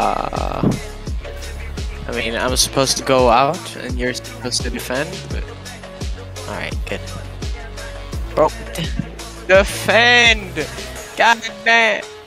I mean, I'm supposed to go out and you're supposed to defend, but... Alright, good. Bro, defend! God damn!